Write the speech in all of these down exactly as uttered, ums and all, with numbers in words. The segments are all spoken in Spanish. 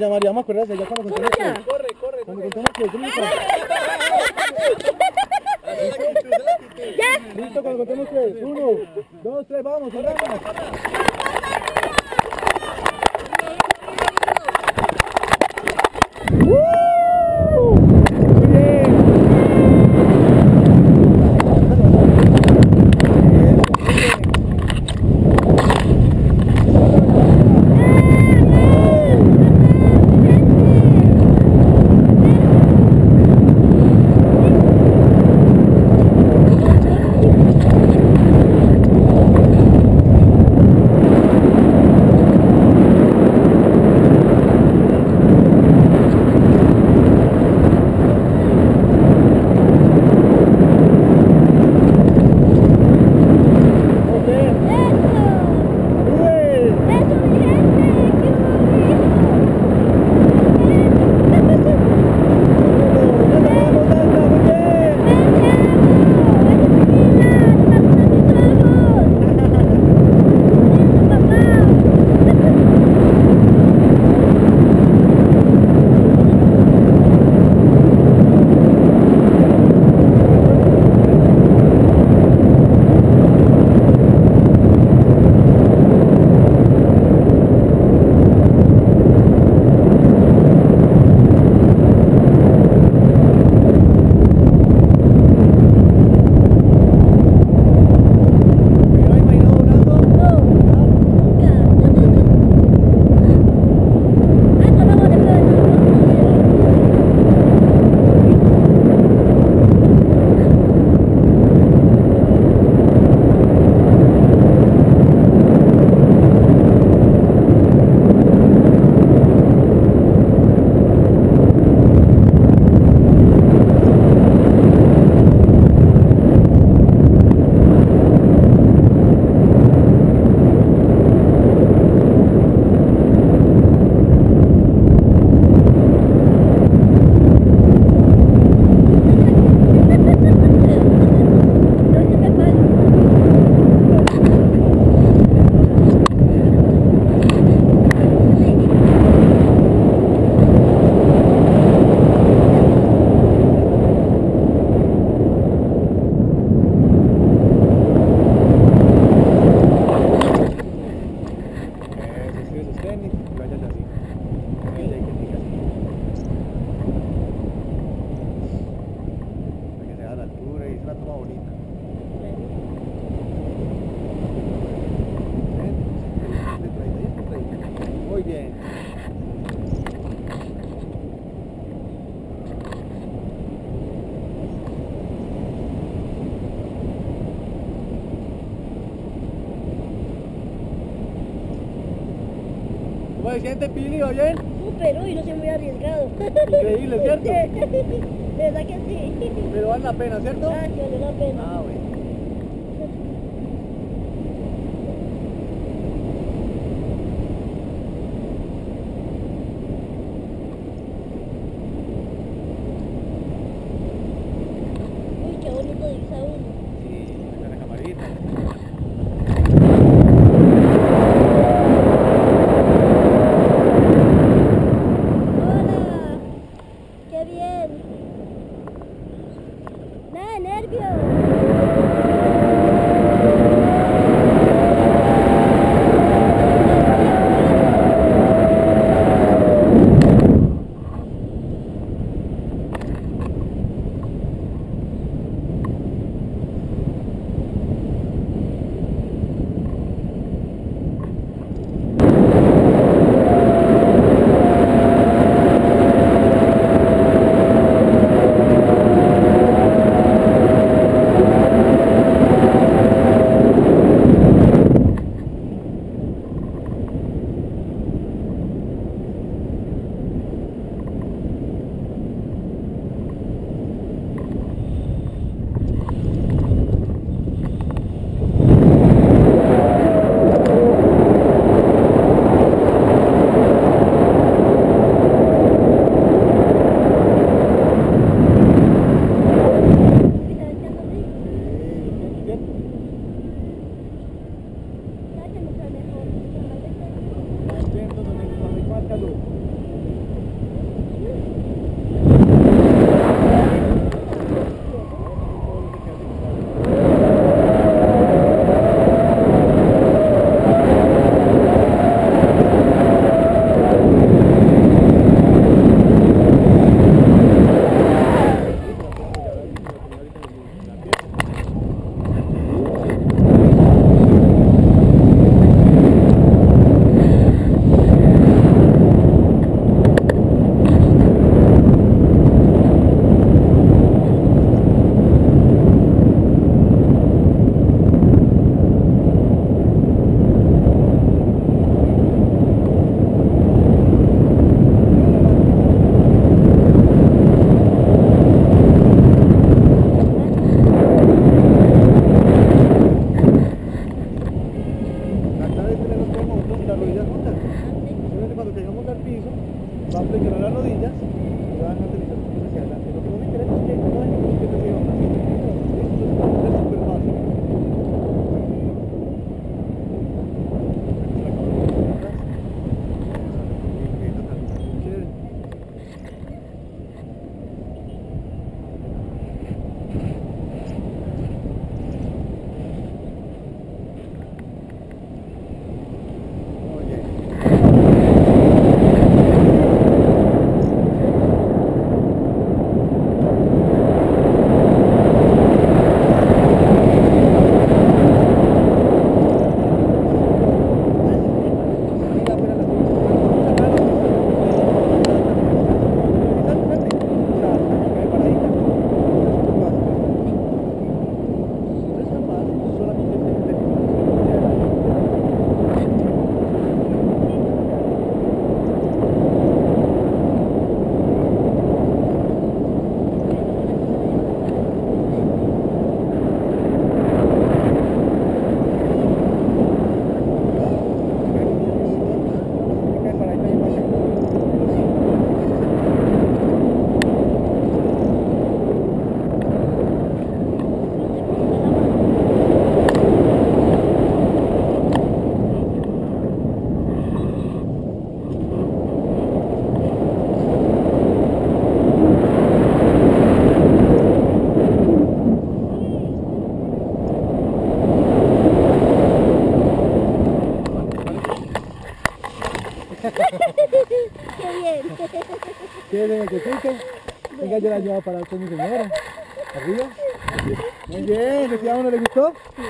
Ya María, vamos a correr hacia allá cuando contemos que... Corre, corre, corre. Cuando contemos que... ¡Ya! Listo, cuando contemos que... Uno, dos, tres, vamos, arrancamos. ¿Cómo se siente, Pili? ¿Va bien? Súper, uy, no soy muy arriesgado. Increíble, ¿cierto? De verdad que sí. Pero vale la pena, ¿cierto? Ah, sí, vale la pena. Ah, bueno. Uy, qué bonito dice a uno. Sí, está la camarita. ¡Qué bien! ¡Nada de nervios! va a presionar las rodillas y va a deslizar un poquito hacia adelante. Lo que no me interesa es que no dejen que usted reciba una cinta. Esto es súper fácil. ¿Quieres que pique? Venga, yo la llevo para con mi señora. Arriba. Muy bien, ¿decía uno le gustó? Sí.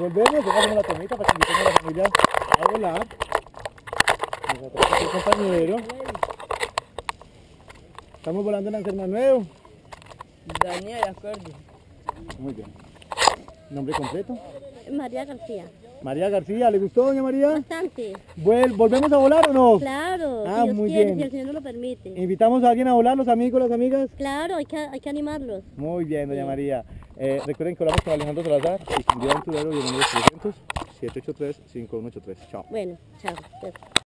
Volvemos, dejamos la tomita para que invitemos a la familia a volar. Nos atrapa el compañero. Estamos volando en Anserma Nuevo. Daniel, de acuerdo. Muy bien. ¿Nombre completo? María García. María García, ¿le gustó, doña María? Bastante. ¿Vol ¿Volvemos a volar o no? Claro, ah, si Dios muy quiere, bien. Si el Señor nos lo permite. ¿Invitamos a alguien a volar, los amigos, las amigas? Claro, hay que, hay que animarlos. Muy bien, doña sí. María. Eh, recuerden que hablamos con Alejandro Salazar, y con Dios Antudero, y el número trescientos, siete ocho tres, cinco uno ocho tres. Chao. Bueno, chao.